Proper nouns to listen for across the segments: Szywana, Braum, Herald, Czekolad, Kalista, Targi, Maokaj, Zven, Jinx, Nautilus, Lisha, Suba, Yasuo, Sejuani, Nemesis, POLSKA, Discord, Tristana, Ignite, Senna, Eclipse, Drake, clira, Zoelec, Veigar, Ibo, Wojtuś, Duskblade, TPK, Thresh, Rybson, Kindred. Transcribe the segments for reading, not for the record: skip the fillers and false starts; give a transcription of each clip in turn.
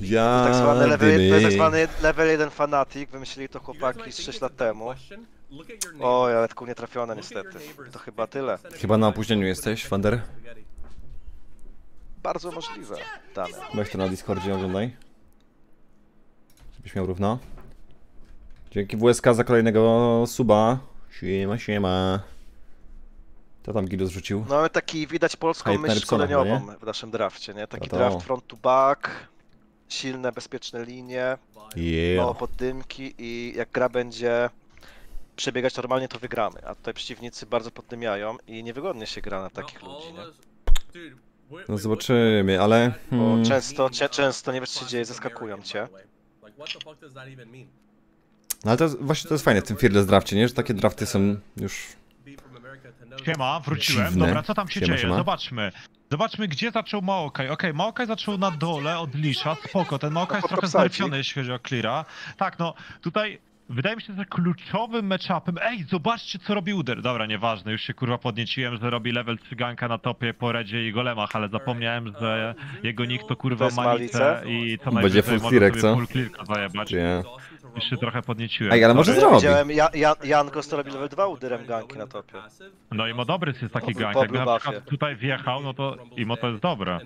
Ja... To tak zwany level 1 fanatik, wymyślili to chłopaki 6 lat temu. Oj, ale tylko nietrafione niestety. To chyba tyle. Chyba na opóźnieniu jesteś, Wander? Bardzo możliwe. Weź to na Discordzie, oglądaj. Żebyś miał równo. Dzięki WSK za kolejnego suba. Siema, siema. To tam Gido zrzucił. No ale taki widać polską myśl szkoleniową w naszym drafcie, nie? Taki draft front to back, silne, bezpieczne linie, mało poddymki i jak gra będzie przebiegać normalnie, to wygramy. A tutaj przeciwnicy bardzo poddymiają i niewygodnie się gra na takich ludzi, nie? No zobaczymy, ale... Bo często nie wiesz co się dzieje, zaskakują cię. No ale to jest, właśnie to jest fajne w tym fearless drafcie, nie? Że takie drafty są już... Siema, wróciłem. Dziwne. Dobra, co tam się dzieje? Siema. Zobaczmy. Zobaczmy, gdzie zaczął Maokaj. Okej, Maokaj zaczął na dole od Lisha, spoko. Ten Maokaj jest trochę zmartwiony, jeśli chodzi o clira. Tak, no, tutaj wydaje mi się, że kluczowym matchupem... Ej, zobaczcie, co robi Uder. Dobra, nieważne, już się kurwa podnieciłem, że robi level 3 ganka na topie po redzie i golemach, ale zapomniałem, że jego nick to kurwa malice i to będzie full clear, co? Już się trochę podnieciłem. Ej, ale może zrobić. Widziałem, Jan Gosto robi level 2 uderem ganki na topie. No i mo dobry jest taki gank, jakby na przykład tutaj wjechał, no to Imo to jest dobre.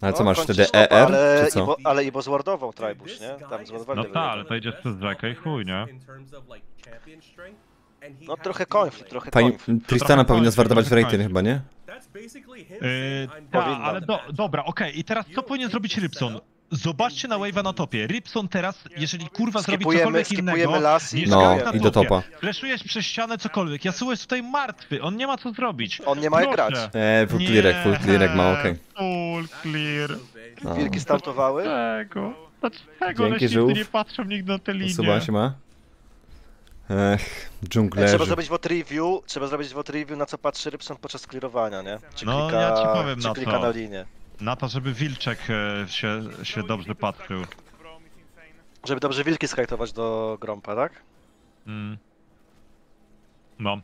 Ale co masz wtedy, ER, czy co? Ale Ibo zwardował Tribus, nie? Tam no tak, ale to idziesz przez rzekę i chuj, nie? No trochę konflikt, trochę konflikt. Tristana powinna zwardować w rating chyba, nie? Tak, ale dobra, okej. I teraz co powinien zrobić Rybson? Zobaczcie na wave'a na topie. Rybson teraz, jeżeli kurwa zrobi cokolwiek innego, las i no, i do topa. Fleszujesz przez ścianę cokolwiek. Yasuo jest tutaj martwy, on nie ma co zrobić. On nie ma jak grać. Full clearek ma, okej. Full clear. No. Wilki startowały? Dlaczego leśnicy nie patrzą nigdy na te linie? Suba się ma. Ech, dżunglerze. Trzeba zrobić WOT review, na co patrzy Rybson podczas clearowania, nie? Czy no, klika, ja ci powiem czy na klika to. Na linię. Na to, żeby wilczek się dobrze patrzył. Żeby dobrze wilki skajtować do Grompa, tak? No.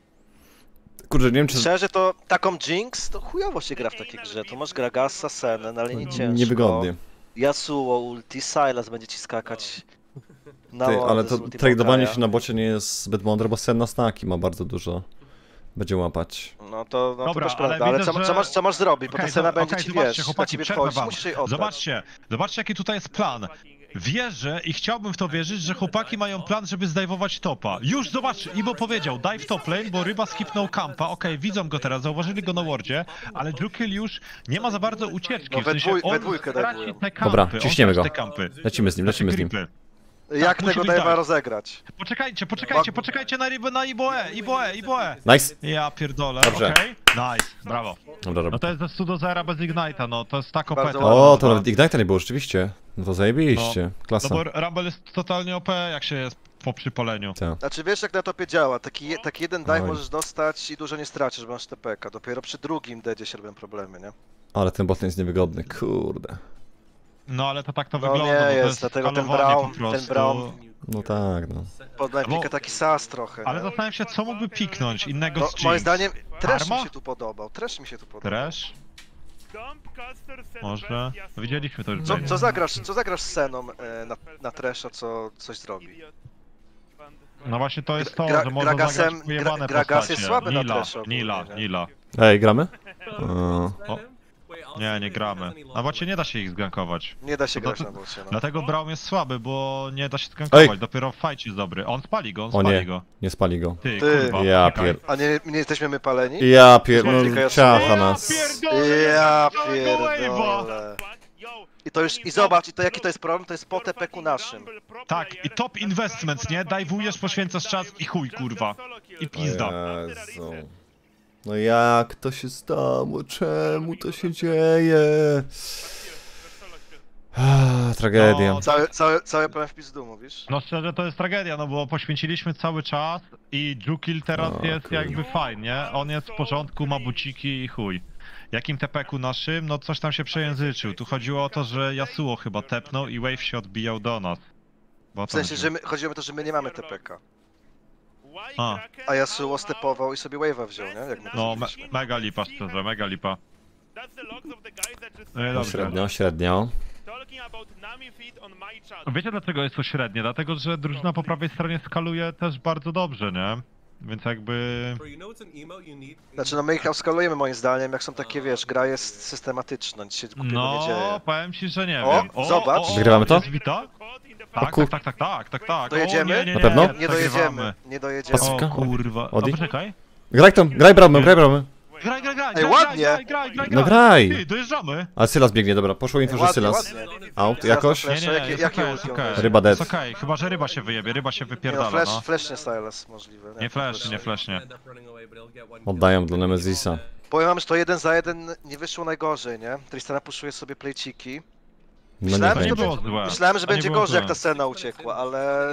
Kurczę, nie wiem czy... Szczerze to taką Jinx to chujowo się gra w takiej grze. To masz Gragasa, Sennę, na linii ciężko. Niewygodnie. Yasuo ulti, Silas będzie ci skakać. Ty, ale to tradeowanie się na bocie nie jest zbyt mądre, bo Senna snaki ma bardzo dużo. Będzie łapać. No to, no dobra, to też prawda, ale widzę, co masz zrobić, bo ta Senna będzie ci, wiesz, chłopaki, zobaczcie jaki tutaj jest plan. Wierzę i chciałbym w to wierzyć, że chłopaki mają plan, żeby zdajwować topa. Już zobacz, Ibo powiedział, dive top lane, bo ryba skipnął kampa. Okej, widzą go teraz, zauważyli go na wardzie, ale Drukill już nie ma za bardzo ucieczki, no, w sensie on straci te kampy. Dobra, ciśniemy go, lecimy z nim. Jak tego dive'a rozegrać? Poczekajcie na Iboe. Nice. Ja pierdolę, okej. Nice, brawo. Dobra. No to jest ze 100 do 0 bez Ignite'a, no to jest tak OP. O, to nawet Ignite'a nie było rzeczywiście. No to zajebiliście, klasa. No bo Rumble jest totalnie OP, jak się jest po przypoleniu. Tak. Znaczy wiesz jak na topie działa, taki jeden dive możesz dostać i dużo nie stracisz, bo masz TPK. Dopiero przy drugim dedzie się robią problemy, nie? Ale ten bot jest niewygodny, kurde. No ale to tak to wygląda, nie jest, dlatego ten Braum... No tak, no. Podaj pika taki sas trochę. Ale zastanawiam się, co mógłby piknąć innego z Jinx. Moim zdaniem Thresh mi się tu podobał, Thresh? Może? Widzieliśmy to już. Co zagrasz z Senną na Thresha, co coś zrobi? No właśnie to jest to, że można zagrać pojebane postacie. Gragas jest słaby na Thresha. Nila. Ej, gramy? Nie gramy. Na bocie nie da się ich zgankować. Nie da się grać na bocie, no. Dlatego Braum jest słaby, bo nie da się zgankować. Ej. Dopiero fight jest dobry. On spali go. Nie spali go. Ty. Kurwa, ja pier... A nie jesteśmy my paleni? Ja pier... No, ciacha nas. Ja pierdolę. I zobacz, jaki to jest problem, to jest po TPK-u naszym. Tak, i top investments, nie? Dajwujesz, poświęcasz czas i chuj, kurwa. I pizda. Jezu. No jak to się stało? Czemu to się dzieje? Tragedia. No, cały plan wpis do mówisz? No szczerze to jest tragedia, no bo poświęciliśmy cały czas i Jukill teraz jest jakby fajnie. On jest w porządku, ma buciki i chuj. Jakim TPK-u naszym? No coś tam się przejęzyczył. Tu chodziło o to, że Yasuo chyba tepnął i wave się odbijał do nas. W sensie, że chodziło o to, że my nie mamy TPK. A Yasuo stepował i sobie wave'a wziął, nie? Jak no, mega lipa szczerze, mega lipa. No, średnio. Wiecie dlaczego jest to średnie? Dlatego, że drużyna po prawej stronie skaluje też bardzo dobrze, nie? Więc jakby... Znaczy no my ich skalujemy moim zdaniem, jak są takie, wiesz, gra jest systematyczna, nic się głupiego nie dzieje. No, powiem ci, że nie wiem. O, zobacz. Wygrywamy to? Tak. Dojedziemy? Na pewno? Nie dojedziemy, nie dojedziemy. O kurwa. Odi? Graj tam, graj Braumem, graj Braumem. Graj, ej, ładnie! No graj! Ty, dojeżdżamy! A Sylas biegnie, dobra, poszło info, że Sylas. Out jakoś? Nie, ryba dead. Okej, chyba że ryba się wyjebie, ryba się wypierdala, no. Flashnie Sylas możliwe. Nie flashnie. Oddają dla Nemezisa. Powiem wam, że to 1 za 1 nie wyszło najgorzej, nie? Tristana puszuje sobie playciki. Myślałem, że będzie gorzej, jak ta Senna uciekła, ale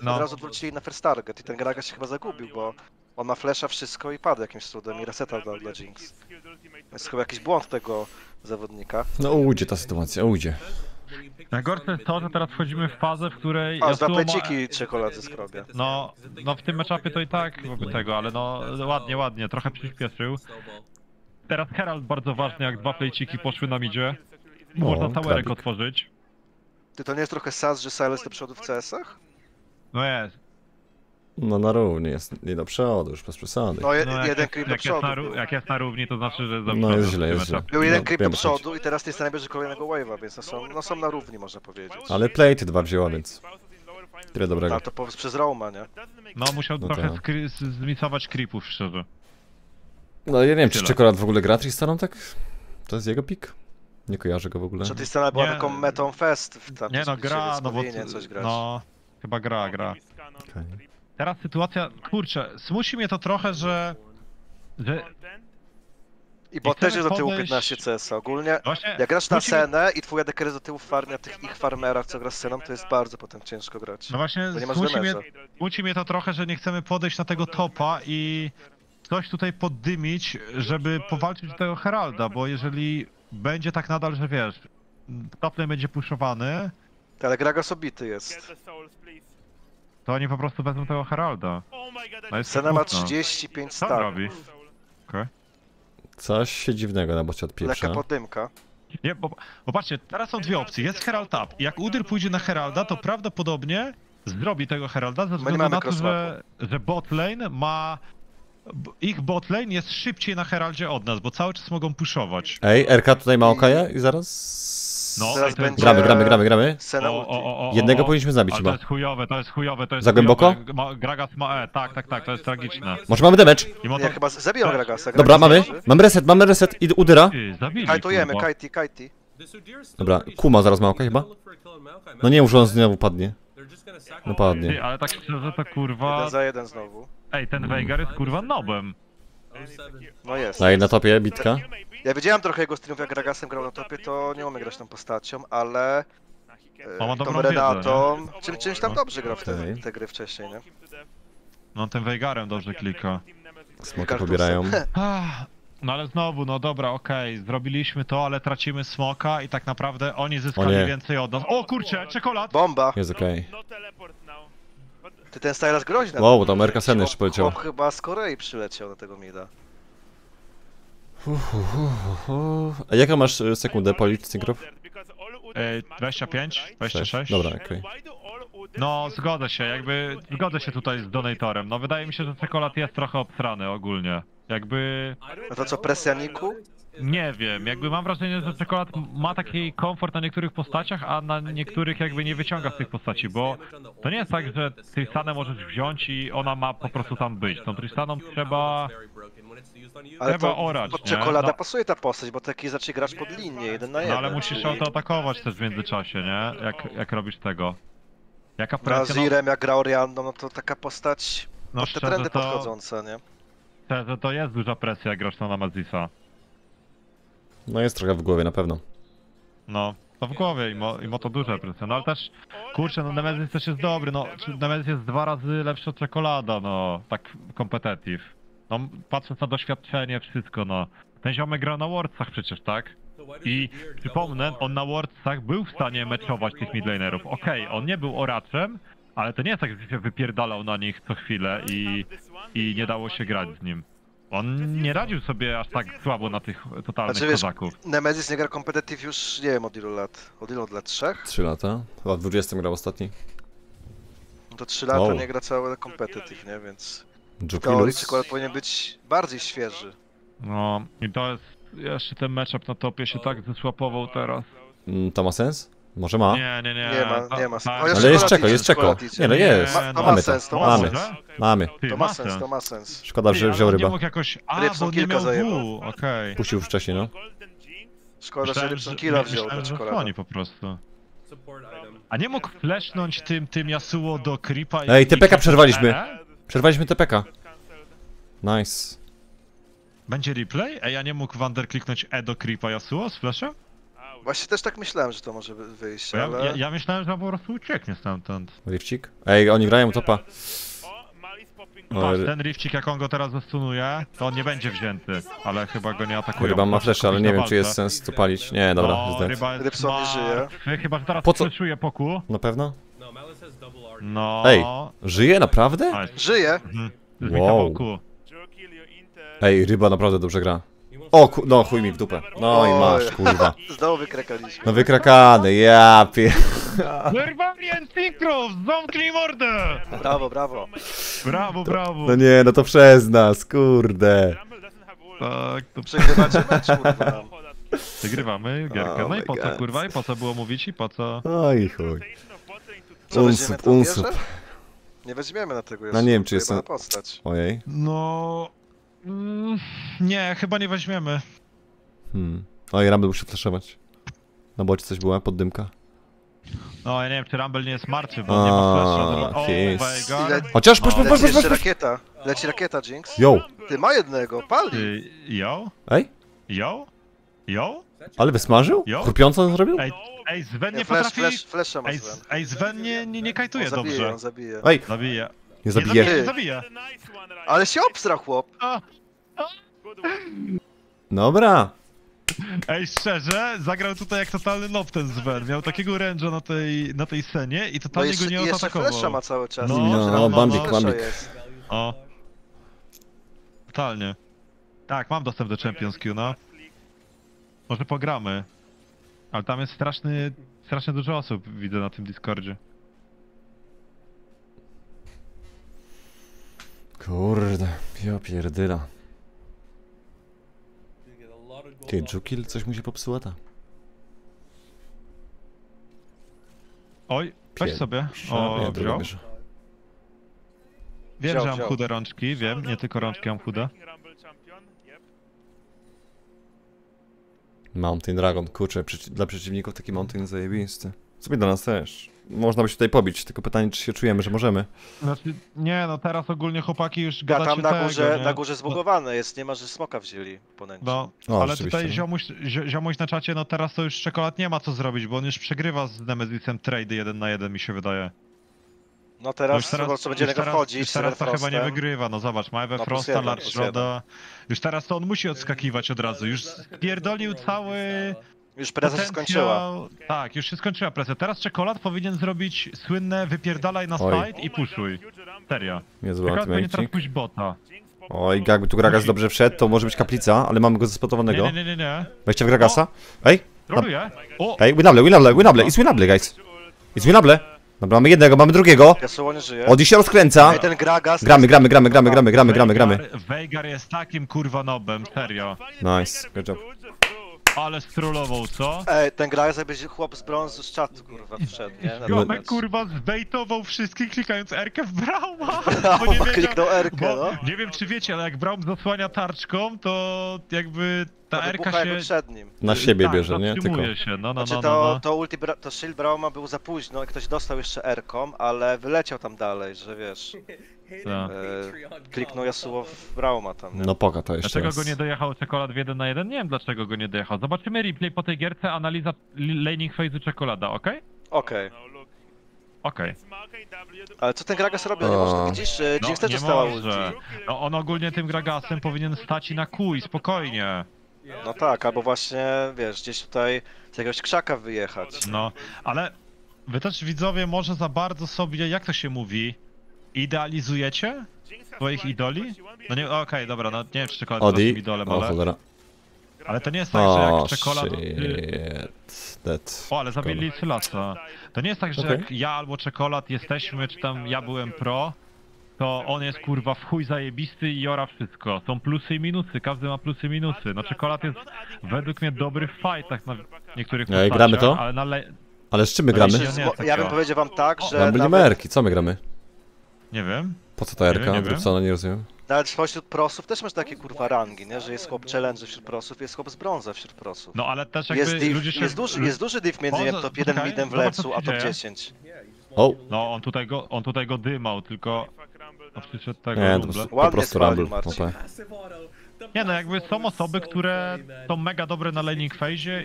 od razu odwrócili na first target i ten Gragas się chyba zagubił, bo on ma flesza, wszystko i padł jakimś cudem i reseta dla Jinx. Jest chyba jakiś błąd tego zawodnika. No ujdzie ta sytuacja, ujdzie. Najgorsze jest to, że teraz wchodzimy w fazę, w której... O, dwa pleciki czekolady skrobie. No w tym meczapie to i tak wobec tego, ale no ładnie, trochę przyspieszył. Teraz Herald bardzo ważny, jak dwa pleciki poszły na midzie. Można towerek otworzyć. Ty, to nie jest trochę sas, że Silas do przodu w CS-ach? No jest. No na równi jest, nie do przodu, już bez przesady. No, jeden creep do przodu. Jak jest na równi, to znaczy, że... No jest źle, jest źle. Był jeden creep do przodu i teraz jest najbliżej kolejnego wave'a, więc są na równi, można powiedzieć. Ale plate dwa wzięła, więc... Tyle dobrego. A to przez Rauma, nie? No musiał trochę zmisować creepów, szczerze. No ja nie wiem, czy Czekolad w ogóle gra Tristaną, tak? To jest jego pik? Nie kojarzę go w ogóle. Czy Tristana była taką metą fest? Nie no, gra, no bo... No, chyba gra. Teraz sytuacja, kurczę, smusi mnie to trochę, że... I bo też jest do tyłu 15 CS ogólnie. Właśnie, jak grasz na Sennę i twój ADK do tyłu farmia tych ich farmerach, co gra z Senną, to jest bardzo potem ciężko grać. No właśnie, smuci mnie to trochę, że nie chcemy podejść na tego topa i coś tutaj poddymić, żeby powalczyć tego Heralda, bo jeżeli będzie tak nadal, że wiesz, top lane będzie pushowany... Ale Gragas obity jest. To oni po prostu wezmą tego Heralda. Senna ma 35 stawów. Okay. Coś się dziwnego na bocie od pierwsza. Lekka podymka. Nie, bo patrzcie, teraz są dwie opcje. Jest Herald up. Jak Uder pójdzie na Heralda, to prawdopodobnie zrobi tego Heralda ze względu na to, że botlane ma... Ich botlane jest szybciej na Heraldzie od nas, bo cały czas mogą pushować. Ej, RK tutaj Maokaja i zaraz... No, będzie... Gramy. Jednego powinniśmy zabić chyba. To jest chujowe. Za głęboko? Gragas ma E, tak, to jest tragiczne. Może mamy damage? Ja chyba zabiją Gragasa. Dobra, mamy reset i Udyra. Kajtujemy, kajti. Dobra, Kuma zaraz Maokaj chyba? No nie, już on znowu padnie. No padnie. Ty, ale tak szczerze to kurwa... 1 za 1 znowu. Ej, ten Veigar jest kurwa nobem. No jest. No i na topie bitka. Ja widziałem trochę jego streamów, jak Gragasem grał na topie, to nie umiem grać tą postacią, ale... tą Renatą... Czymś tam dobrze grał w te gry wcześniej, nie? No tym Veigarem dobrze klika. Smoka pobierają. No ale znowu, no dobra, okej, zrobiliśmy to, ale tracimy smoka i tak naprawdę oni zyskali więcej od nas. O kurczę, czekolad! Bomba! Jest okej. Ty, ten Sylas groźny. Wow, tam Erka Senny jeszcze poleciał. Chyba z Korei przyleciał do tego mida. A jaką masz sekundę po liczniku grów? 25, 26. Dobra, okej. No, zgodzę się tutaj z donatorem. No, wydaje mi się, że czekolad jest trochę obsrany ogólnie. Jakby... A to co, presja Niku? Nie wiem, jakby mam wrażenie, że czekolad ma taki komfort na niektórych postaciach, a na niektórych jakby nie wyciąga z tych postaci, bo to nie jest tak, że Tristanę możesz wziąć i ona ma po prostu tam być. Tą Tristaną trzeba... Ale to czekolada pasuje ta postać, bo taki zacznie grać pod linię, 1 na 1. No ale musisz ją to atakować też w międzyczasie, nie? Jak robisz tego. Jaka presja... No Zirem, jak gra Orianną, no to taka postać... No te trendy podchodzące, nie? Szczerze, to jest duża presja, jak grasz na Nemezisa. No jest trochę w głowie, na pewno. No, to w głowie i ma to duża presja, no ale też... Kurczę, no Nemezis też jest dobry, no Nemesis jest 2 razy lepszy od czekolada, no. Tak competitive. No, patrząc na doświadczenie, wszystko, no. Ten ziomek grał na Worldsach przecież, tak? I przypomnę, on na Worldsach był w stanie meczować tych midlanerów. Okej, on nie był oraczem, ale to nie jest tak, że się wypierdalał na nich co chwilę i nie dało się grać z nim. On nie radził sobie aż tak słabo na tych totalnych kozaków. Wiesz, Nemesis nie gra competitive już, nie wiem, od ilu lat? Od ilu? Od lat 3? 3 lata? Chyba w 20 grał ostatni. No to 3 lata nie gra całe competitive, nie? Więc w teorii Czekolad powinien być bardziej świeży. No i to jest... Jeszcze ten matchup na topie się tak zesłapował teraz. To ma sens? Może ma? Nie ma, nie ma sensu. Ale jest Czeko. Nie, no jest. Mamy to. Mamy. To ma sens, to ma sens. Szkoda, że wziął ryba. Rybson kilka zajebał. Puścił wcześniej, no. Szkoda, że Rybson killa wziął do Czekolady po prostu. A nie mógł flesznąć tym Yasuo do creepa. Ej, TPK przerwaliśmy. Przerwaliśmy TPK. Nice. Będzie replay? Ej, ja nie mógł Wander kliknąć E do creepa Yasuo z flashem? Właśnie też tak myślałem, że to może wyjść, ale... Ja myślałem, że on po prostu ucieknie stamtąd. Rifcik? Ej, oni grają topa. Patrz, ten rifcik, jak on go teraz zastunuje, to on nie będzie wzięty, ale chyba go nie atakuje. Ryba ma flesze, ale nie wiem, czy jest sens to palić. Nie, dobra, Rybson nie żyje. Chyba, że teraz fleszuje Poku. Na pewno? No... Ej, żyje naprawdę? Żyje! Wow. Ej, ryba naprawdę dobrze gra. O ku... no chuj mi w dupę. No i masz, kurwa. Znowu wykrakaliśmy. No wykrakany, ja pier... Wyrwałem synchro, zamknij mordę! Brawo, brawo. Brawo, brawo. No nie, no to przez nas, kurde. Tak, to przegrywacie mecz, kurwa. Przegrywamy gierkę. No i po co, kurwa, i po co było mówić, i po co... Oj chuj. Unsup. Nie weźmiemy na tego jeszcze. No nie wiem, czy jest... Ojej. No... nie, chyba nie weźmiemy. Oj, Rumble muszę flashować. Na bocie coś była, poddymka. No, ja nie wiem, czy Rumble nie jest martwy, bo nie ma flasha. O, Veigar. Chociaż, leci rakieta. Leci rakieta, Jinx. Yo. Ty ma jednego, pali. Yo. Ej? Yo. Yo. Ale wysmażył? Chrupiąco on zrobił? Ej, Zven nie potrafi... Ej, Zven nie kajtuje dobrze. On zabije. Ej. Zabije. Nie zabije. Nie zabije. Ale się obstra, chłop. Dobra. Ej, szczerze, zagrał tutaj jak totalny nob ten Zven. Miał takiego range'a na tej scenie i totalnie go nie atakował. Jeszcze flesza ma cały czas. No, bambik. O. Totalnie. Tak, mam dostęp do Champions Q, no. Może pogramy. Ale tam jest strasznie dużo osób, widzę na tym Discordzie. Kurde, ja pierdyla. Ty, Jukil, coś mu się popsuła ta. Oj, weź sobie. O, wziął. Wiem, że mam chude rączki, wiem, nie tylko rączki mam chude. Mountain Dragon, kurczę, dla przeciwników taki Mountain zajebisty. Sobie dla nas też. Można by się tutaj pobić, tylko pytanie, czy się czujemy, że możemy. Znaczy, nie, no teraz ogólnie chłopaki już gadacie tam na górze zbugowane jest, nie ma, że smoka wzięli ponęci. No, no, ale tutaj ziomuś na czacie, no teraz to już Czekolad nie ma co zrobić, bo on już przegrywa z Nemezisem trade 1 na 1, mi się wydaje. No teraz, no teraz co będzie niego wchodzić. Już teraz to chyba nie wygrywa, no zobacz, ma Ewe Frosta, Large Roda. Już teraz to on musi odskakiwać od razu, już spierdolił cały... Już presja się skończyła. Tak, już się skończyła presja. Teraz Czekolad powinien zrobić słynne wypierdalaj na side i puszuj. Seria. Czekolad powinien teraz pójść bota. Oj, jakby tu Gragas dobrze wszedł, to może być kaplica, ale mamy go zespotowanego. Nie. Weźcie w Gragasa. Ej! Troluje. Ej, winable, it's winable, guys. It's winable. Dobra, mamy jednego, mamy drugiego. Odi się rozkręca. Gramy. Veigar jest takim kurwa nobem, serio. Nice, good job. Ale strollował, co? Ej, ten Gragas jakby chłop z brązu z czatu, kurwa, wszedł, nie? Gomek, kurwa, zbejtował wszystkich, klikając R-kę w Brauma! Braum kliknął R-kę, no. Nie wiem, czy wiecie, ale jak Braum zasłania tarczką, to jakby ta R-ka się... przed nim. Na siebie tak, bierze, nie? Tylko. Się, no. Znaczy to shield Brauma był za późno i ktoś dostał jeszcze R-ką, ale wyleciał tam dalej, że wiesz... kliknął Yasuo w Brauma tam. Nie? No poka to jeszcze. Dlaczego go nie dojechał Czekolad w 1 na 1? Nie wiem, dlaczego go nie dojechał. Zobaczymy replay po tej gierce, analiza laning phase'u Czekolada, ok? Okej. Ale co ten Gragas robi? Nie można, widzisz? Jinx też dostała ulti. No on ogólnie tym Gragasem powinien stać i na kuj, spokojnie. No tak, albo właśnie, wiesz, gdzieś tutaj z jakiegoś krzaka wyjechać. No, ale wy też widzowie może za bardzo sobie, jak to się mówi, idealizujecie? Twoich idoli? No nie, okej, dobra, no nie wiem, czy Czekolad to idolem, ale... Cholera. Ale to nie jest tak, że jak Czekolad... O, ale zabili Sylasa. To nie jest tak, że jak ja albo Czekolad jesteśmy, czy tam ja byłem pro, to on jest kurwa w chuj zajebisty i jora wszystko. Są plusy i minusy, każdy ma plusy i minusy. No Czekolad jest według mnie dobry w fightach na niektórych postaciach, gramy to? Ale na ale z czym my gramy? Ja bym powiedział wam tak, że... Tam byli merki, co my gramy? Nie wiem. Po co ta erka? Rybsona, nie rozumiem. Nawet wśród prosów też masz takie kurwa rangi, nie? Że jest chłop challenge wśród prosów, jest chłop z brąza wśród prosów. No ale też jakby jest, jest duży diff między top 1 midem w lecu, a top 10. O! No on tutaj go dymał, tylko... No przyszedł tego Rumble. Po prostu Rumble. Nie no, jakby są osoby, które są mega dobre na laning phase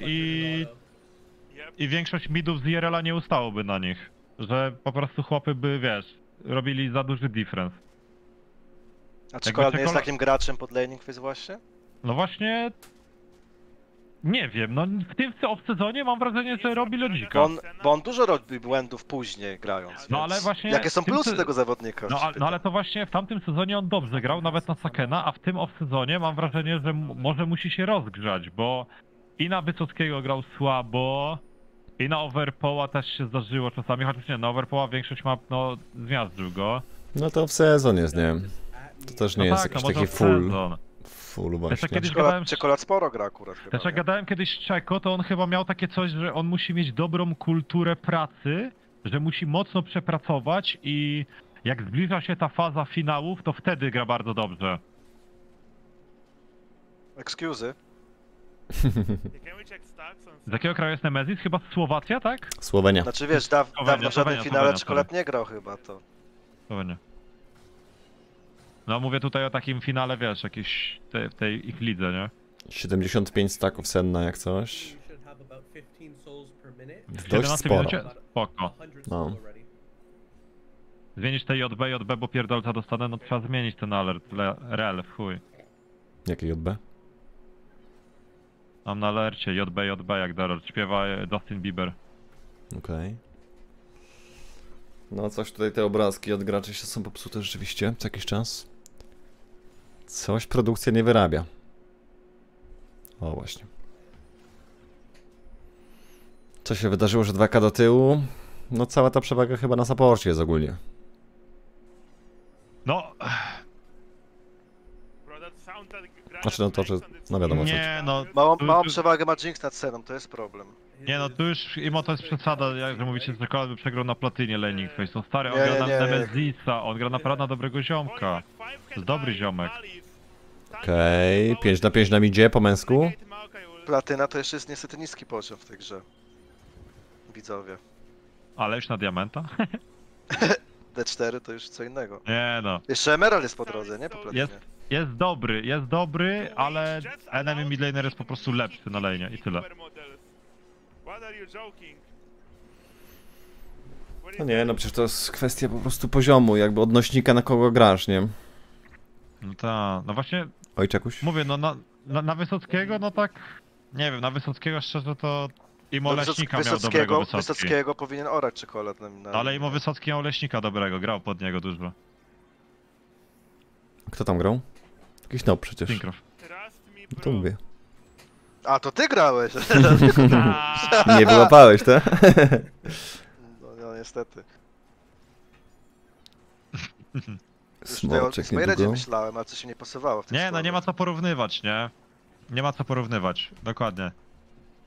i większość midów z IRL-a nie ustałoby na nich. Że po prostu chłopy by, wiesz, robili za duży difference. A Czekolad nie jest takim graczem pod laning phase właśnie? No właśnie... Nie wiem, no w tym off-sezonie mam wrażenie, że robi lodzika. Bo on dużo robi błędów później grając, no, ale właśnie jakie są plusy tego zawodnika? No, no ale to właśnie w tamtym sezonie on dobrze grał, nawet na Sakena, a w tym off-sezonie mam wrażenie, że może musi się rozgrzać, bo i na Wysockiego grał słabo, i na Overpoła też się zdarzyło czasami, chociaż nie, na Overpoła większość map, no, zmiażdżył go. No to off-sezon jest, nie wiem. To też nie jest jakiś taki full. Czekolad sporo gra akurat chyba. Też jak gadałem kiedyś z Czeko, to on chyba miał takie coś, że on musi mieć dobrą kulturę pracy, że musi mocno przepracować i jak zbliża się ta faza finałów, to wtedy gra bardzo dobrze. Excuse. Z jakiego kraju jest Nemesis? Chyba Słowacja, tak? Słowenia. Znaczy wiesz, dawno w żadnym finale Czekolad nie grał chyba, to... Słowenia. No mówię tutaj o takim finale, wiesz, jakiejś tej ich lidze, nie? 75 staków Senna jak coś. Dość sporo. Spoko. No. Zmienisz te JB, bo pierdolca dostanę, no trzeba zmienić ten alert, rel, w chuj. Jakie JB? Mam na alercie JB, jak Darol, śpiewa Justin Bieber. Okej. No coś tutaj te obrazki od graczy się są popsute rzeczywiście, co jakiś czas. Coś produkcja nie wyrabia. O właśnie. Co się wydarzyło, że 2K do tyłu? No cała ta przewaga chyba na supporcie jest ogólnie. No... Znaczy no to, że... No wiadomo, nie, no, małą przewagę ma Jinx nad Senną, to jest problem. Nie no, tu już Imo to jest przesada, jak mówicie, że Czekolad by przegrał na platynie laning phase. No stary, on gra na Nemezisa, on gra naprawdę na dobrego ziomka. To jest dobry ziomek. Okej, 5 na 5 nam idzie po męsku. Platyna to jeszcze jest niestety niski poziom w tej grze. Widzowie. Ale już na diamenta? D4 to już co innego. Nie no. Jeszcze Emerald jest po drodze, nie? Po platynie. Jest dobry, ale enemy midlaner jest po prostu lepszy na lane i tyle. No nie, no przecież to jest kwestia po prostu poziomu, jakby odnośnika na kogo grasz, nie? No ta, no właśnie... Oj, Czekuś? Mówię, no na Wysockiego, no tak... Nie wiem, na Wysockiego szczerze to... Imo Leśnika miał dobrego Wysocki. Wysockiego powinien orać Czekolad na... Ale Imo Wysocki miał Leśnika dobrego, grał pod niego dużo. Kto tam grał? Jakiś nob przecież. No to mówię. A, to ty grałeś! Nie wyłapałeś, tak? No niestety. Smoczek niedługo. Myślałem, ale coś się nie pasowało w tym Nie, no nie ma co porównywać, nie? Nie ma co porównywać, dokładnie.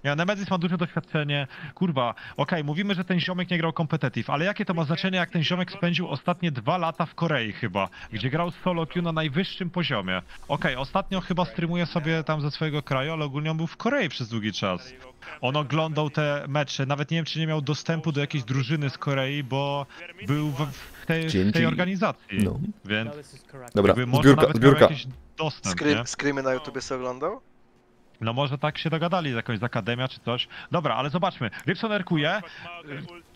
Nie, Nemesis ma duże doświadczenie. Kurwa, okej, mówimy, że ten ziomek nie grał competitive, ale jakie to ma znaczenie, jak ten ziomek spędził ostatnie 2 lata w Korei chyba, gdzie grał solo queue na najwyższym poziomie. Okej, ostatnio chyba streamuje sobie tam ze swojego kraju, ale ogólnie on był w Korei przez długi czas. On oglądał te mecze, nawet nie wiem, czy nie miał dostępu do jakiejś drużyny z Korei, bo był w tej organizacji, no. Więc... Dobra, zbiórka. Screamy na YouTubie sobie oglądał? No może tak się dogadali z jakąś akademia czy coś. Dobra, ale zobaczmy. Rybson erkuje.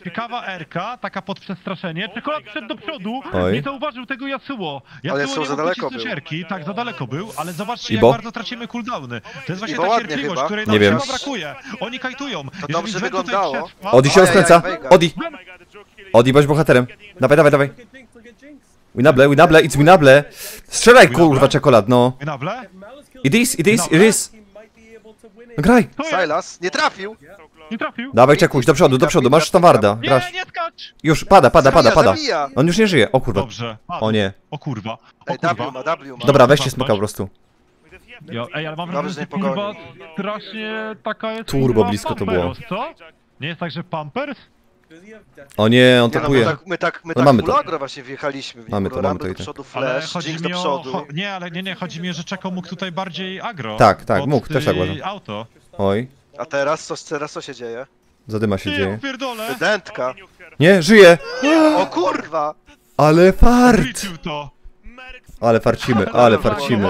Ciekawa erka, taka pod przestraszenie. Czekolad wszedł do przodu, nie zauważył tego Yasuo. Yasuo nie mógł wycisnąć erki, tak za daleko był, ale zobaczcie jak bardzo tracimy cooldowny. To jest właśnie ta cierpliwość, której nam chyba brakuje. Oni kajtują. To dobrze wyglądało. Odi się rozkręca. Odi! Odi, bądź bohaterem. Dawaj, dawaj, dawaj. Winable, winable, it's winable! Strzelaj kurwa czekolad, no! Winable? It is! No graj! Silas nie trafił! Nie trafił! Dawaj czekuś, do przodu, masz tam warda. Grasz. Nie skacz! Już, pada! On już nie żyje, o kurwa. Dobrze. O nie. O kurwa. Dobra, weźcie smoka po prostu. Jo, ej, ale mam wrażenie, kurwa, strasznie taka jest... Turbo blisko to było. Nie jest tak, że Pampers? O nie, on tapuje. My tak właśnie wjechaliśmy. Mamy to. Do przodu flash, Jinx do przodu. Nie, chodzi mi, że Czeko mógł tutaj bardziej agro. Tak, mógł, też tak uważam. Auto. Oj. A teraz co się dzieje? Zadyma się dzieje. Studentka. Nie, żyje! O kurwa! Ale fart! Ale farcimy.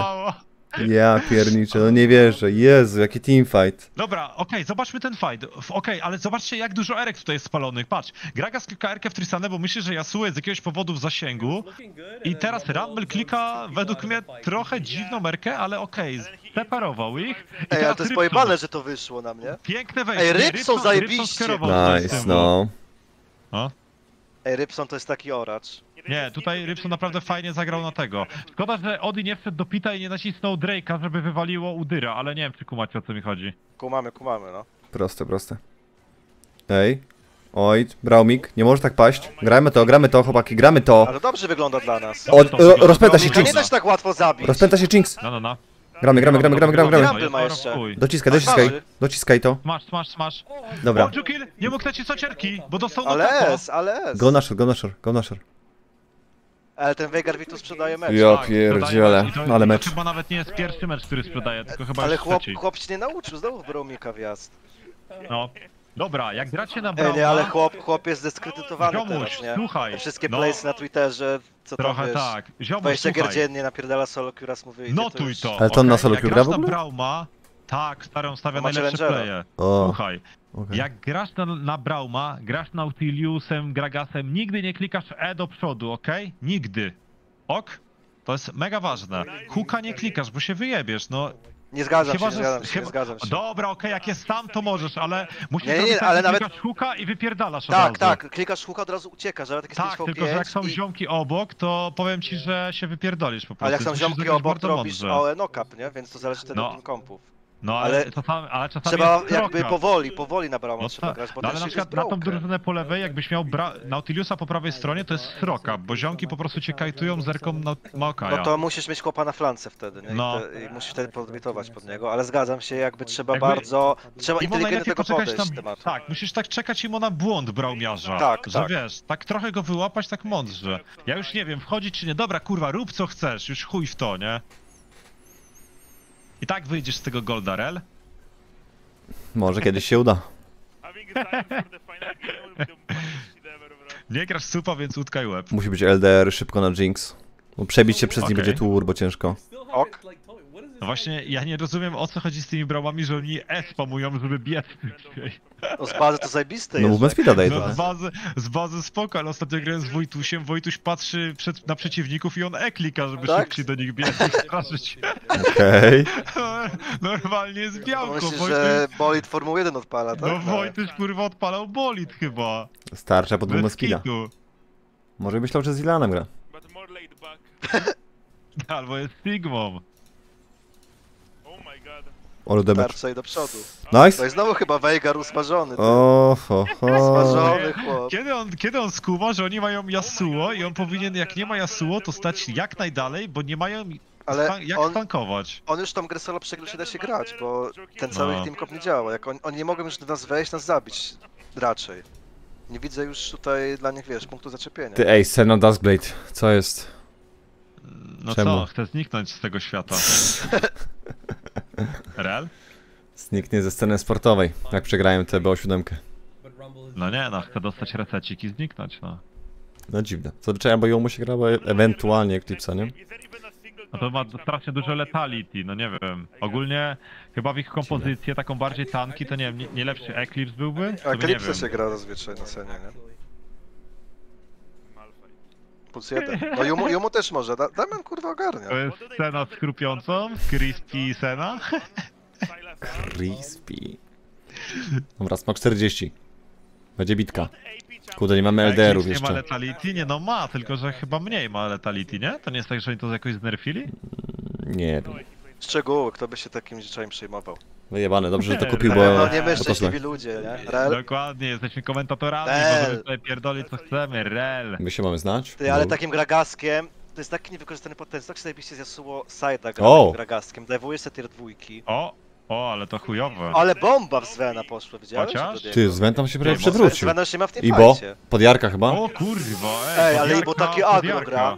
Ja pierniczę, no nie wierzę, Jezu, jaki teamfight. Dobra, okej, zobaczmy ten fight, okej, ale zobaczcie jak dużo erek tutaj jest spalonych, patrz. Gragas klika erkę w Tristanę, bo myślę, że Yasuo jest z jakiegoś powodu w zasięgu. I teraz Rumble klika według mnie trochę dziwną erkę, ale okej, separował ich. Ej, ale to jest pojebane, że to wyszło na mnie. Piękne wejście. Ej, Rybson zajebiście. Nice, no. Ej, Rybson to jest taki oracz. Nie, tutaj Rybson naprawdę fajnie zagrał na tego. Szkoda, że Odi nie wszedł do pita i nie nacisnął Drake'a, żeby wywaliło Udyra, ale nie wiem czy kumacie o co mi chodzi. Kumamy, no. Proste. Ej. Oj, Braumik, nie może tak paść. Gramy to, chłopaki, gramy to. Ale dobrze wygląda dla nas. Rozpęta się Jinx. Nie da się tak łatwo zabić. Rozpęta się Jinx. No. Gramy. Dociskaj to. Masz. Dobra. Nie mógł nacisnąć erki, bo dostał na tempo. Ale jest. Go naszor. Ale ten Veigar mi tu sprzedaje mecz. Ja pierdziele, ale mecz. To chyba nawet nie jest pierwszy mecz, który sprzedaje, tylko chyba ale chłop się nie nauczył, znowu Braumika wjazd. No. Dobra, jak gracie na Brauma... ale chłop jest dyskredytowany teraz, nie? Słuchaj, te wszystkie plays na Twitterze, co tam wiesz... Tak. Ziomuś, słuchaj. Dziennie napierdala solo Cura, mówię, idzie no to już... Ale to on na solo Cura w ogóle? Jak grasz na Brauma, tak, stary, on stawia najlepsze playe. Słuchaj. Okay. Jak grasz na Brauma, grasz Nautiliusem, Gragasem, nigdy nie klikasz E do przodu, okej? Nigdy. Ok? To jest mega ważne. Hooka nie klikasz, bo się wyjebiesz, no. Nie zgadzam się. Dobra, okej, jak jest sam, to możesz, ale musisz klikasz hooka i wypierdalasz od razu. Tak, klikasz hooka, od razu uciekasz, ale tak jest PSV5 tylko, że jak są ziomki obok, to powiem ci, że się wypierdolisz po prostu. Ale jak są ziomki obok, to robisz knock-up, nie? Więc to zależy wtedy od kompów. No ale czasami trzeba jakby powoli na Brauma trzeba grać, bo ale na przykład na tą drużynę po lewej, jakbyś miał Nautiliusa po prawej stronie, to jest sroka, bo ziomki po prostu cię kajtują zerką Maokaja. No to musisz mieć chłopa na flance wtedy, nie? No. I musisz wtedy podmitować pod niego, ale zgadzam się, jakby trzeba inteligentnie tego podejść tematu. Tak, musisz tak czekać im na błąd braumiarza, że wiesz, tak trochę go wyłapać tak mądrze. Ja już nie wiem, wchodzić czy nie, dobra kurwa, rób co chcesz, już chuj w to, nie? I tak wyjdziesz z tego golda, rel? Może kiedyś się uda. Nie grasz supa, więc utkaj łeb. Musi być LDR szybko na Jinx. Bo przebić się przez nie będzie turbo ciężko. No właśnie, ja nie rozumiem o co chodzi z tymi Braumami, że oni spamują, żeby biec. Z bazy to zajebiste jest. No bo speeda daje to. Z bazy spoko, ale ostatnio grałem z Wojtusiem, Wojtuś patrzy na przeciwników i on klika, żeby szybciej do nich biec i straszyć. Okej. Normalnie jest białko. Myślisz, że bolid Formuły 1 odpala, tak? No Wojtuś kurwa odpalał bolid chyba. Starcza podwójna speeda. Może myślał, że z Ilanem gra. Albo jest Sigmą. Tarczaj do przodu. Nice. To jest znowu chyba Veigar usmażony. Usmażony chłop. Kiedy on skuma, że oni mają Yasuo i on powinien, jak nie ma Yasuo, to stać jak najdalej, bo nie mają jak tankować. On już tam grę solo przegrał, się da się grać, bo ten cały team comp nie działa. Jak oni nie mogą już do nas wejść, nas zabić. Raczej. Nie widzę już tutaj dla nich, wiesz, punktu zaczepienia. Ty ej, Senna Duskblade, co jest? No co, chcę zniknąć z tego świata. Real? Zniknie ze sceny sportowej, jak przegrałem TB7. No nie, no chcę dostać resecik i zniknąć, no. No dziwne. Zazwyczaj albo ją mu się grało ewentualnie Eclipse'a, nie? No to ma strasznie dużo Letality, no nie wiem. Ogólnie chyba w ich kompozycję taką bardziej tanki, to nie wiem, nie lepszy Eclipse byłby? Eclipse się gra zazwyczaj na scenie, nie? Plus jeden. No Jumu też może, Damian kurwa ogarnia. To jest Senna z chrupiącą, Crispy Senna. Crispy. Dobra, smok 40. Będzie bitka. Kurde, nie mamy LDR-ów jeszcze. Nie ma Letality? Nie, no ma, tylko że chyba mniej ma Letality, nie? To nie jest tak, że oni to jakoś znerfili? Nie wiem. Szczegóły, kto by się takim rzeczami przejmował. No jebane, dobrze, że to kupił, bo... No nie my szczęśliwi ludzie, nie? Rel? Dokładnie, jesteśmy komentatorami, możemy sobie pierdolić co chcemy, rel. My się mamy znać? Ty, ale takim Gragaskiem, to jest taki niewykorzystany potencjał, tak się zajebiście zjasuło side'a takim Gragaskiem, dajwujesz se tier dwójki. O, ale to chujowe. Ale bomba w Zvena poszła, widziałeś? Ty, Zven tam się prawie przewrócił. Zven już nie ma w tej parcie. Ibo, podjarka chyba? O kurwa, ej, ale Ibo taki agro gra.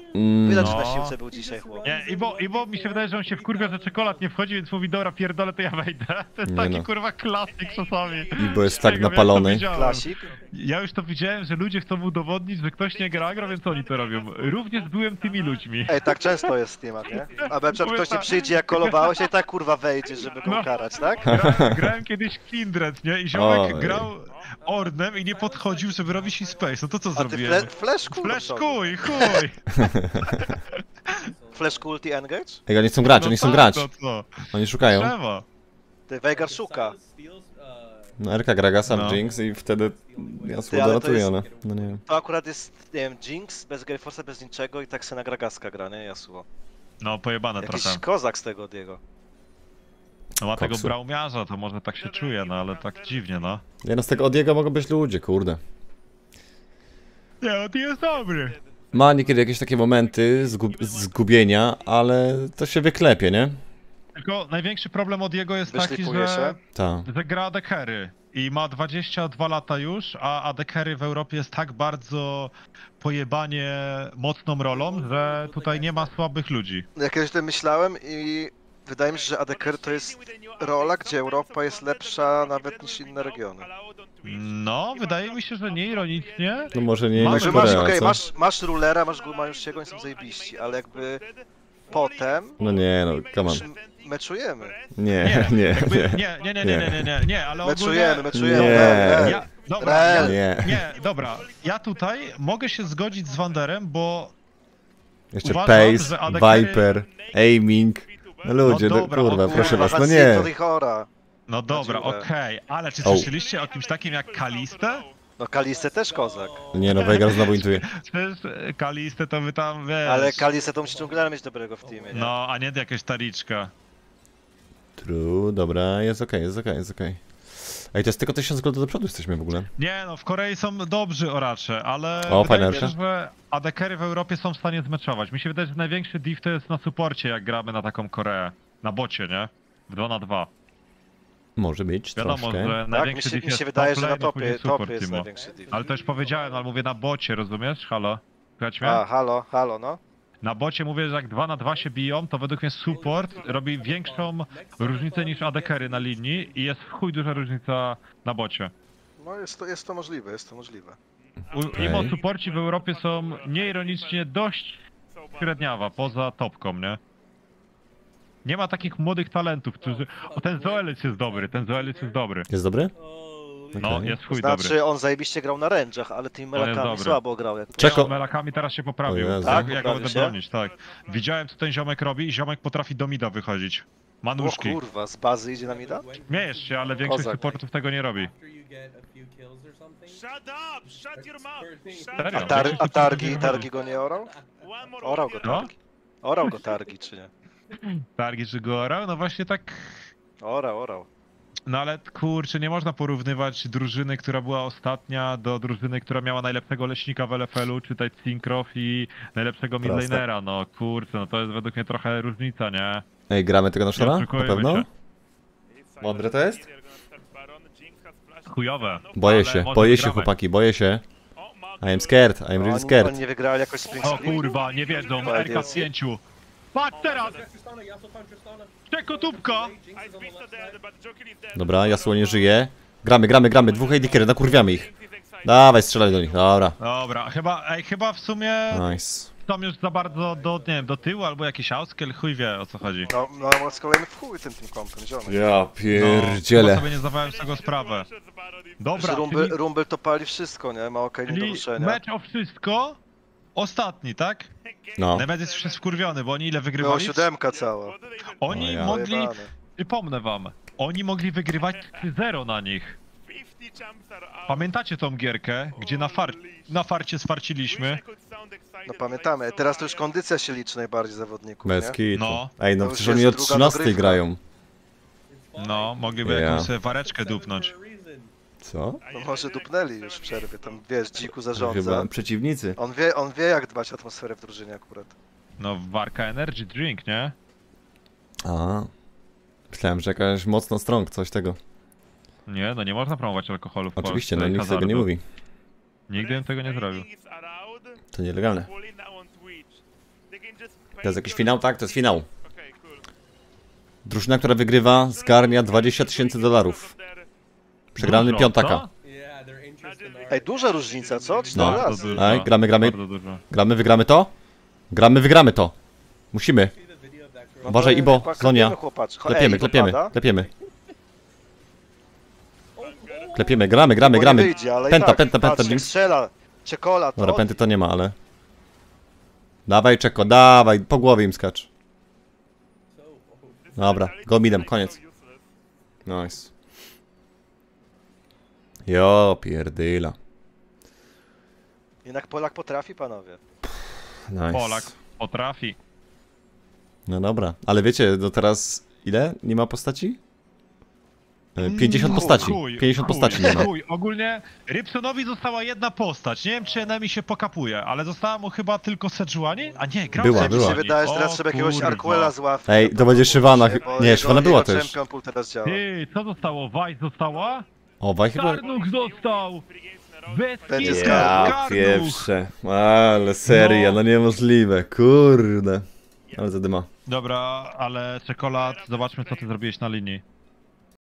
Widać, że na siłce był dzisiaj chłop. Nie, Ibo mi się wydaje, że on się wkurwia, że Czekolad nie wchodzi, więc mówi, dobra, pierdolę, to ja wejdę. To jest taki kurwa klasyk czasami. Ibo jest tak napalony. Klasik? Ja już to widziałem, że ludzie chcą udowodnić, że ktoś nie gra agro, więc oni to robią. Również byłem tymi ludźmi. Ej, tak często jest temat, nie? A na przykład ktoś nie przyjdzie, jak kolowałeś, i tak kurwa wejdzie, żeby go karać. Tak? Grałem kiedyś w Kindred, nie? I ziomek grał Ordnem i nie podchodził, żeby robić i space. No to co zrobiłem? Fleszkuj, chuj! Fleszkuj ulti engage? Ej, oni chcą grać, oni chcą grać. Oni szukają. Ty, Veigar szuka. No RK Graga, sam Jinx i wtedy Yasuo dolatuje, ale no nie wiem. To akurat jest, nie wiem, Jinx bez Gryforsa, bez niczego i tak Senna Gragaska gra, nie? Yasuo. No pojebane trochę. Jakiś kozak z tego Diego. No ma tego braumiarza, to może tak się czuje, no ale tak dziwnie, no. Nie, no z tego Odiego mogą być ludzie, kurde. Nie, Odi jest dobry. Ma niekiedy jakieś takie momenty zgubienia, ale to się wyklepie, nie? Tylko największy problem Odiego jest taki, że gra AD Carry i ma 22 lata już, a AD Carry w Europie jest tak bardzo pojebanie mocną rolą, że tutaj nie ma słabych ludzi. Ja kiedyś o tym myślałem i... Wydaje mi się, że AD Carry to jest rola, gdzie Europa jest lepsza nawet niż inne regiony. No, wydaje mi się, że nie ironicznie. No może nie ironicznie. Masz rulera, masz Gumajushiego, oni są zajebiści, ale jakby potem... No nie, no come on. Meczujemy. Nie, ale ogólnie... Meczujemy. Dobra, ja tutaj mogę się zgodzić z Wanderem, bo... Jeszcze Pace, Viper, aiming... No ludzie, no dobra, kurwa, proszę was, no nie. No dobra, okej, ale czy słyszeliście o kimś takim jak Kalistę? No Kalistę też kozak. Nie no, Veigar znowu intuje. Kalistę to wy tam, wiesz... Ale Kalistę to musi ciągle mieć dobrego w teamie, nie? No, a nie jakaś tariczka. True, dobra, jest okej, jest okej, jest okej. Ej, to jest tylko 1000 gold do przodu jesteśmy w ogóle. Nie no, w Korei są dobrzy oracze, ale wydaje mi się, że AD Carry w Europie są w stanie zmeczować. Mi się wydaje, że największy div to jest na suporcie, jak gramy na taką Koreę. Na bocie, nie? W 2 na 2. Może być, wiadomo, troszkę. Że największy div mi się wydaje, że na topie jest największy div. Ale to już powiedziałem, ale mówię na bocie, rozumiesz? Halo? Halo, no. Na bocie mówię, że jak 2 na 2 się biją, to według mnie support robi większą różnicę niż AD Carry na linii i jest w chuj duża różnica na bocie. No jest to możliwe, jest to możliwe. Mimo supporci w Europie są nieironicznie dość średniawa, poza topką, nie? Nie ma takich młodych talentów, którzy... O, ten Zoelec jest dobry, ten Zoelec jest dobry. Jest dobry? No, jest chuj dobry. Znaczy, on zajebiście grał na ręczach, ale tymi melakami słabo grał. Nie, melakami teraz się poprawił. Tak? Jak go będę bronić, tak. Widziałem, co ten ziomek robi i ziomek potrafi do mida wychodzić. Ma nóżki. O kurwa, z bazy idzie na mida? Śmiejesz się, ale większość supportów tego nie robi. A Targi go nie orał? Orał go Targi. Orał go Targi, czy nie? Targi czy go orał? No właśnie tak... Orał. No ale kurczę, nie można porównywać drużyny, która była ostatnia do drużyny, która miała najlepszego leśnika w LFL-u, czytaj Syncrof i najlepszego midlanera, no kurczę, no to jest według mnie trochę różnica, nie? Ej, gramy tego na szara? Na pewno? Mądre to jest? Chujowe. Boję się chłopaki, boję się. I am scared, I am really scared. Nie wygrał jakoś spring screen. O kurwa, nie wiedzą, RK z 5. Patrz teraz! Czekotupka! Dobra, Yasuo nie żyje. Gramy, 2 AD-kery, nakurwiamy ich. Dawaj, strzelaj do nich, dobra. Dobra, chyba w sumie... Nice. Tam już za bardzo do, nie wiem, do tyłu albo jakiś auskiel, chuj wie o co chodzi. No, z kolei w chuj tym kompem, ziomek. Ja pierdzielę. No, sobie nie zdawałem z tego sprawę. Dobra, Rumble to pali wszystko, nie? Maokaj nie do ruszenia. Mecz o wszystko. Ostatni, tak? No. Nemesis już jest wkurwiony, bo oni ile wygrywali? No, 7 cała. Oni mogli... Przypomnę wam. Oni mogli wygrywać 3-0 na nich. Pamiętacie tą gierkę, gdzie na farcie sfarciliśmy? No pamiętamy, teraz to już kondycja się liczy najbardziej zawodników, nie? No. Ej, no przecież oni od 13 grają. No, mogliby jakąś sobie wareczkę dupnąć. Co? No może dupnęli już w przerwie, tam wiesz, dziku zarządza. Chyba przeciwnicy. On wie jak dbać o atmosferę w drużynie akurat. No, warka energy drink, nie? A. Myślałem, że jakaś mocno strong, coś tego. Nie, no nie można promować alkoholu w Polsce. Oczywiście, no nikt tego nie mówi. Nigdy bym tego nie zrobił. To nielegalne. To jest jakiś finał, tak? To jest finał. Drużyna, która wygrywa, zgarnia $20 000. Przegrany piątaka. Ej, duża różnica, co? No, ej, gramy, wygramy to? Gramy, wygramy to. Musimy. Uważaj, Ibo, Zonia. Klepiemy. Klepiemy, gramy. Wyjdzie, penta. Strzela. Czekolad. Dobra, penty to nie ma, ale... Dawaj, Czeko, dawaj, po głowie im skacz. Dobra, go midem, koniec. Nice. Jo, pierdyla. Jednak Polak potrafi, panowie. Nice. Polak potrafi. No dobra, ale wiecie, do teraz ile nie ma postaci? 50 postaci. 50 postaci nie ma. Ogólnie Rybsonowi została jedna postać. Nie wiem, czy ona mi się pokapuje, ale została mu chyba tylko Sejuani? A nie, grał Sejuani. Mi się wydaje, że teraz trzeba jakiegoś Arquela z ławki. Ej, to będzie Szywana. Nie, Szywana była też. Ej, co zostało? Vice została? O, Vice chyba... Karnuch został! Będzie pierwsze. Ale seria, no niemożliwe, kurde. Ale zadyma. Dobra, ale Czekolad, zobaczmy, co ty zrobiłeś na linii.